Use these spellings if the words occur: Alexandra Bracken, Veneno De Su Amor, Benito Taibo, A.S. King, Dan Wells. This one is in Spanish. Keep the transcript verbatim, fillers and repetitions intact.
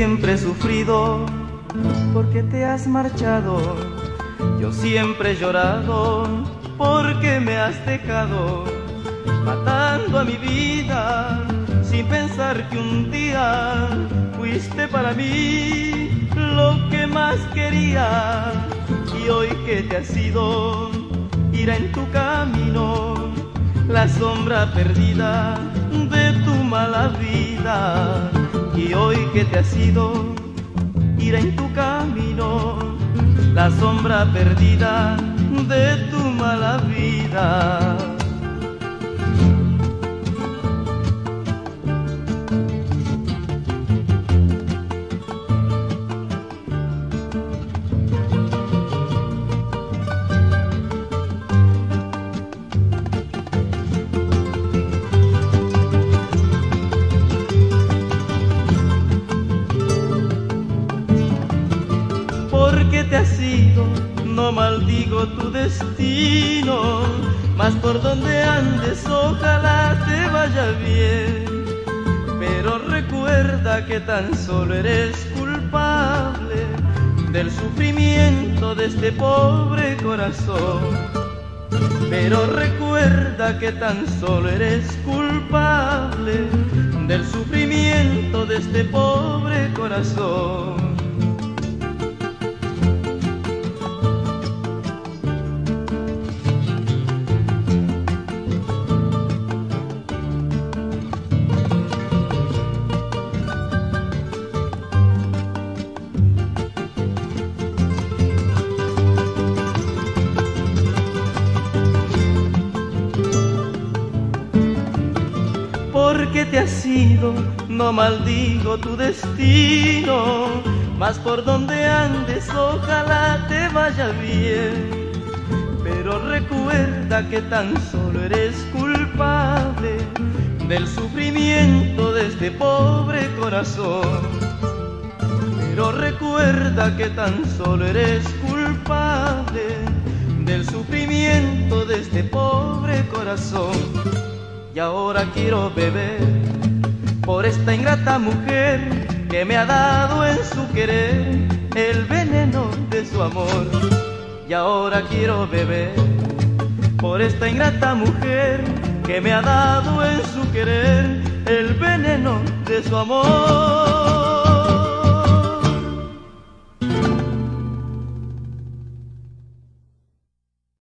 siempre he sufrido porque te has marchado. Yo siempre he llorado porque me has dejado, matando a mi vida sin pensar que un día fuiste para mí lo que más quería. Y hoy que te has ido, irá en tu camino la sombra perdida de tu mala vida. Y hoy que te has ido, irá en tu camino la sombra perdida de tu mala vida. Porque te has ido, no maldigo tu destino, mas por donde andes ojalá te vaya bien. Pero recuerda que tan solo eres culpable del sufrimiento de este pobre corazón. Pero recuerda que tan solo eres culpable del sufrimiento de este pobre corazón. Porque te has ido, no maldigo tu destino, mas por donde andes ojalá te vaya bien. Pero recuerda que tan solo eres culpable del sufrimiento de este pobre corazón. Pero recuerda que tan solo eres culpable del sufrimiento de este pobre corazón. Y ahora quiero beber por esta ingrata mujer que me ha dado en su querer el veneno de su amor. Y ahora quiero beber por esta ingrata mujer que me ha dado en su querer el veneno de su amor.